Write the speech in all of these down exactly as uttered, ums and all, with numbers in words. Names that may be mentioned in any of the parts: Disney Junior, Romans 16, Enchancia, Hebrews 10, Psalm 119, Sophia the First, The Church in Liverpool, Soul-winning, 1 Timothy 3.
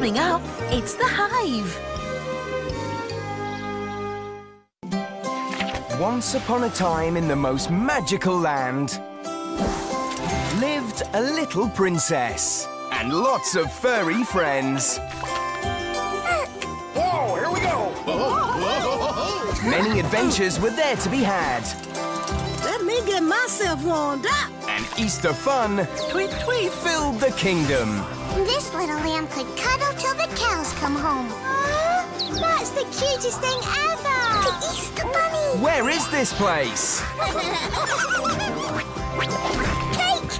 coming up, it's the hive. Once upon a time in the most magical land lived a little princess and lots of furry friends. Whoa, here we go! Many adventures were there to be had. Let me get myself warmed up. And Easter fun, tweet tweet, filled the kingdom. This little lamb could cuddle till the cows come home. Oh, that's the cutest thing ever! The Easter bunny! Where is this place? Cake!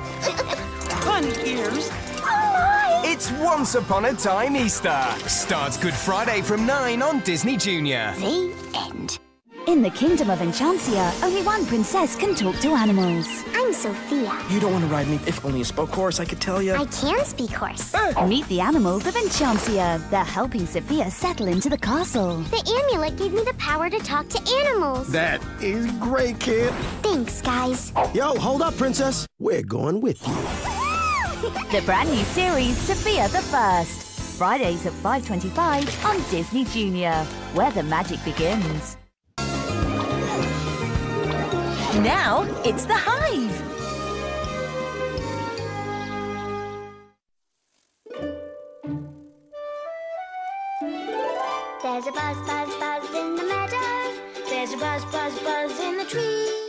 Bunny ears! Oh my! It's Once Upon a Time Easter. Starts Good Friday from nine on Disney Junior. The end. In the kingdom of Enchancia, only one princess can talk to animals. I'm Sophia. You don't want to ride me. If only you spoke horse, I could tell you. I can speak horse. Uh. Meet the animals of Enchancia. They're helping Sophia settle into the castle. The amulet gave me the power to talk to animals. That is great, kid. Thanks, guys. Yo, hold up, princess. We're going with you. The brand new series, Sophia the First. Fridays at five twenty-five on Disney Junior, where the magic begins. Now, it's the hive. There's a buzz, buzz, buzz in the meadow. There's a buzz, buzz, buzz in the tree.